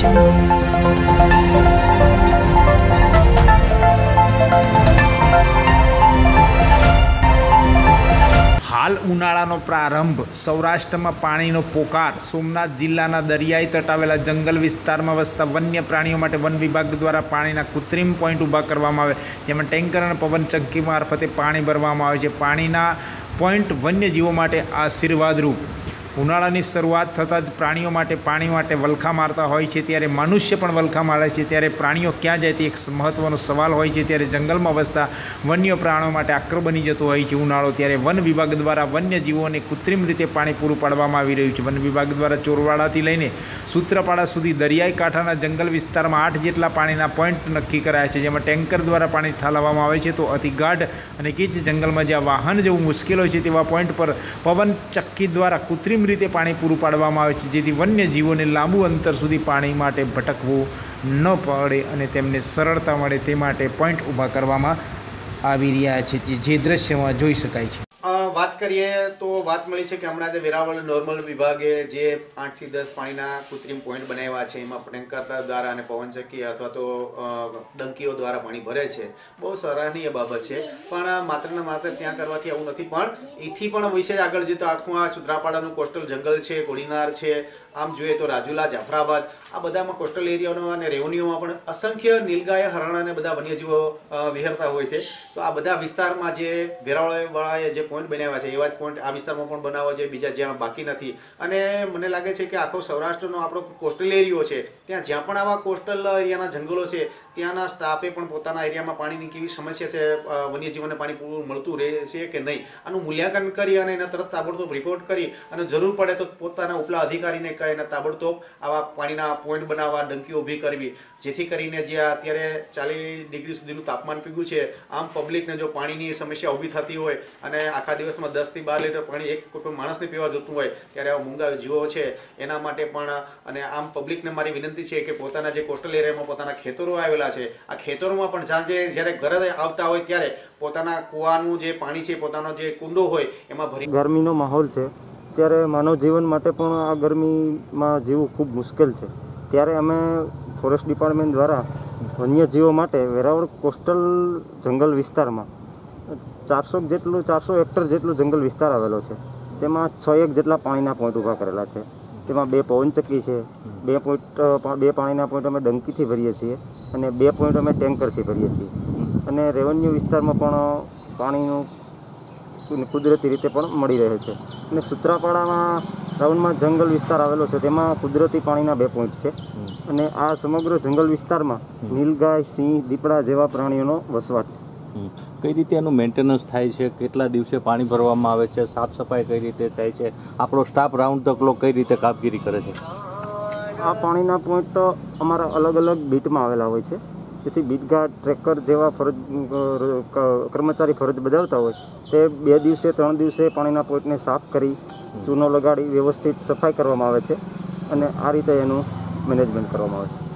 हाल उनाळानो प्रारंभ। सौराष्ट्रमा पाणीनो पोकार। सोमनाथ जिल्लाना दरियाई तटावेला जंगल विस्तारमां वसता वन्य प्राणीओ माटे वन विभाग द्वारा पाणीना कृत्रिम पॉइंट ऊभा करवामां आवे, जेमां टेंकर अने पवनचक्की मार्फते पाणी भरवामां आवे छे। पाणीना पॉइंट वन्यजीवो माटे आशीर्वादरूप। ઉનાળાની શરૂઆત થતાં જ પ્રાણીઓ માટે પાણી માટે વલખા મારતા હોય છે, ત્યારે મનુષ્ય પણ વલખા મારે છે, ત્યારે પ્રાણીઓ ક્યાં જાય તે એક મહત્ત્વનો સવાલ હોય છે। ત્યારે જંગલમાં વસતા વન્ય પ્રાણીઓ માટે આકરો બની જતો હોય છે ઉનાળો। ત્યારે વન વિભાગ દ્વારા વન્યજીવોને કૃત્રિમ રીતે પાણી પૂરું પાડવામાં આવી રહ્યું છે। વન વિભાગ દ્વારા ચોરવાડાથી લઈને સૂત્રાપાડા સુધી દરિયાઈ કાંઠાના જંગલ વિસ્તારમાં 8 જેટલા પાણીના પોઈન્ટ નક્કી કરાયા છે, જેમાં ટેન્કર દ્વારા પાણી ઠાલવવામાં આવે છે। તો અતિગાઢ અને ગીચ જંગલમાં જ્યાં વાહન જવું મુશ્કેલ હોય છે, તેવા પોઈન્ટ પર પવન ચક્કી દ્વારા કૃત્રિમ રીતે પાણી પૂરું પાડવામાં આવે છે, જેથી વન્ય જીવોને લાંબુ અંતર સુધી પાણી માટે ભટકવું ન પડે અને તેમને સરળતા મળે તે માટે પોઈન્ટ ઊભા કરવામાં આવી રહ્યા છે, જે દ્રશ્યમાં જોઈ શકાય છે। વાત કરીએ તો વાત મળી છે કે હમણાં જે વેરાવળ નોર્મલ વિભાગે જે 8 થી 10 પાણીના કૃત્રિમ પોઈન્ટ બનાવ્યા છે, એમાં ટેન્કર દ્વારા અને પવનચક્કી અથવા તો ડંકીઓ દ્વારા પાણી ભરે છે। બહુ સરાહનીય બાબત છે, પણ માત્ર ને માત્ર ત્યાં કરવાથી આવું નથી, પણ એથી પણ વિશે આગળ જે તો આખું આ સુત્રાપાડાનું કોસ્ટલ જંગલ છે, કોડીનાર છે, આમ જોઈએ તો રાજુલા, જાફરાબાદ, આ બધામાં કોસ્ટલ એરિયાનો અને રેવન્યુમાં પણ અસંખ્ય નીલગાય, હરણા અને બધા વન્યજીવો વિહરતા હોય છે। તો આ બધા વિસ્તારમાં જે વેરાવળવાળાએ જે પોઈન્ટ બનાવ્યા છે, એવા જ પોઈન્ટ આ વિસ્તારમાં પણ બનાવવા જોઈએ, બીજા જ્યાં બાકી નથી। અને મને લાગે છે કે આખો સૌરાષ્ટ્રનો આપણો કોસ્ટલ એરિયો છે, ત્યાં જ્યાં પણ આવા કોસ્ટલ એરિયાના જંગલો છે, ત્યાંના સ્ટાફે પણ પોતાના એરિયામાં પાણીની કેવી સમસ્યા છે, વન્યજીવોને પાણી પૂરું મળતું રહેશે કે નહીં, આનું મૂલ્યાંકન કરી અને એના તરત તાબડતોબ રિપોર્ટ કરી અને જરૂર પડે તો પોતાના ઉપલા અધિકારીને એને તાબડતોબ આવા પાણીના પોઈન્ટ બનાવવા, ડંકી ઊભી કરવી, જેથી કરીને જે અત્યારે 40 ડિગ્રી સુધીનું તાપમાન પીગ્યું છે, આમ પબ્લિકને જો પાણીની સમસ્યા ઊભી થતી હોય અને આખા દિવસમાં 10 થી 12 લિટર પાણી એક કોઈ માણસને પીવા જોતું હોય, ત્યારે આવા મૂંગા જીવો છે એના માટે પણ, અને આમ પબ્લિકને મારી વિનંતી છે કે પોતાના જે કોસ્ટલ એરિયામાં પોતાના ખેતરો આવેલા છે, આ ખેતરોમાં પણ સાંજે જ્યારે ઘરે આવતા હોય ત્યારે પોતાના કૂવાનું જે પાણી છે, પોતાનો જે કુંડો હોય એમાં ભરી, ગરમીનો માહોલ છે ત્યારે માનવ જીવન માટે પણ આ ગરમીમાં જીવવું ખૂબ મુશ્કેલ છે। ત્યારે અમે ફોરેસ્ટ ડિપાર્ટમેન્ટ દ્વારા વન્યજીવો માટે વેરાવળ કોસ્ટલ જંગલ વિસ્તારમાં 400 હેક્ટર જેટલો જંગલ વિસ્તાર આવેલો છે, તેમાં 6 જેટલા પાણીના પોઈન્ટ ઊભા કરેલા છે। તેમાં 2 પવનચક્કી છે, 2 પાણીના પોઈન્ટ અમે ડંકીથી ભરીએ છીએ અને 2 પોઈન્ટ અમે ટેન્કરથી ભરીએ છીએ, અને રેવન્યુ વિસ્તારમાં પણ પાણીનું કુદરતી રીતે પણ મળી રહે છે। અને સૂત્રાપાડામાં રાઉન્ડમાં જંગલ વિસ્તાર આવેલો છે, તેમાં કુદરતી પાણીના 2 પોઈન્ટ છે। અને આ સમગ્ર જંગલ વિસ્તારમાં નીલગાય, સિંહ, દીપડા જેવા પ્રાણીઓનો વસવાટ છે। કઈ રીતે એનું મેન્ટેનન્સ થાય છે, કેટલા દિવસે પાણી ભરવામાં આવે છે, સાફ સફાઈ કઈ રીતે થાય છે, આપણો સ્ટાફ રાઉન્ડ ધ ક્લોક કઈ રીતે કામગીરી કરે છે? આ પાણીના પોઈન્ટ અમારા અલગ અલગ બીટમાં આવેલા હોય છે, જેથી બીટગાર્ડ, ટ્રેકર જેવા કર્મચારી ફરજ બજાવતા હોય તે 2 દિવસે 3 દિવસે પાણીના પોઈન્ટને સાફ કરી ચૂનો લગાડી વ્યવસ્થિત સફાઈ કરવામાં આવે છે, અને આ રીતે એનું મેનેજમેન્ટ કરવામાં આવે છે।